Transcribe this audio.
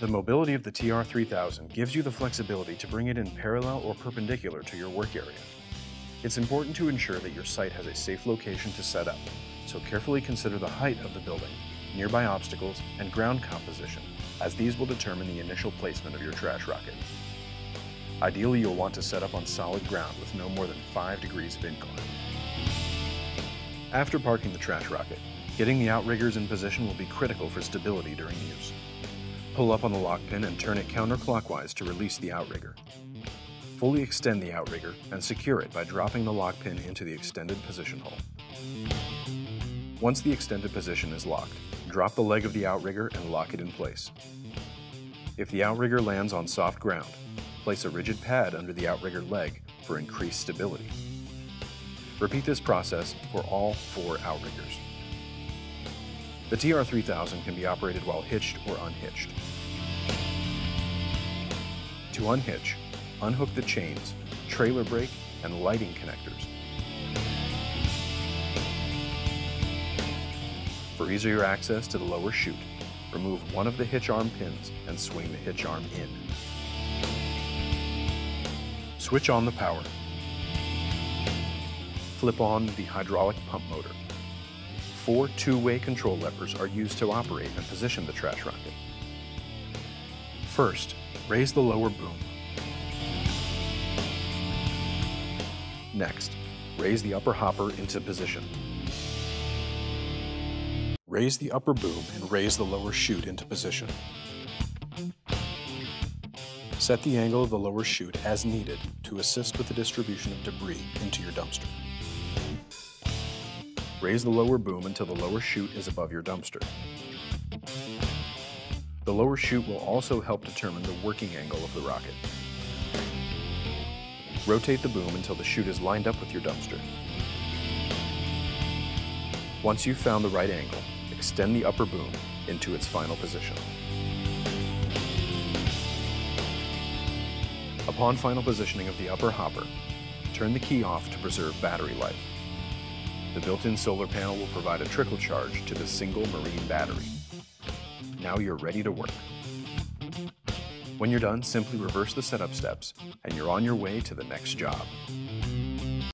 The mobility of the TR-3000 gives you the flexibility to bring it in parallel or perpendicular to your work area. It's important to ensure that your site has a safe location to set up, so carefully consider the height of the building, nearby obstacles, and ground composition, as these will determine the initial placement of your trash rocket. Ideally, you'll want to set up on solid ground with no more than 5 degrees of incline. After parking the trash rocket, getting the outriggers in position will be critical for stability during use. Pull up on the lock pin and turn it counterclockwise to release the outrigger. Fully extend the outrigger and secure it by dropping the lock pin into the extended position hole. Once the extended position is locked, drop the leg of the outrigger and lock it in place. If the outrigger lands on soft ground, place a rigid pad under the outrigger leg for increased stability. Repeat this process for all 4 outriggers. The TR-3000 can be operated while hitched or unhitched. To unhitch, unhook the chains, trailer brake, and lighting connectors. For easier access to the lower chute, remove one of the hitch arm pins and swing the hitch arm in. Switch on the power. Flip on the hydraulic pump motor. 4 two-way control levers are used to operate and position the trash rocket. First, raise the lower boom. Next, raise the upper hopper into position. Raise the upper boom and raise the lower chute into position. Set the angle of the lower chute as needed to assist with the distribution of debris into your dumpster. Raise the lower boom until the lower chute is above your dumpster. The lower chute will also help determine the working angle of the rocket. Rotate the boom until the chute is lined up with your dumpster. Once you've found the right angle, extend the upper boom into its final position. Upon final positioning of the upper hopper, turn the key off to preserve battery life. The built-in solar panel will provide a trickle charge to the single marine battery. Now you're ready to work. When you're done, simply reverse the setup steps, and you're on your way to the next job.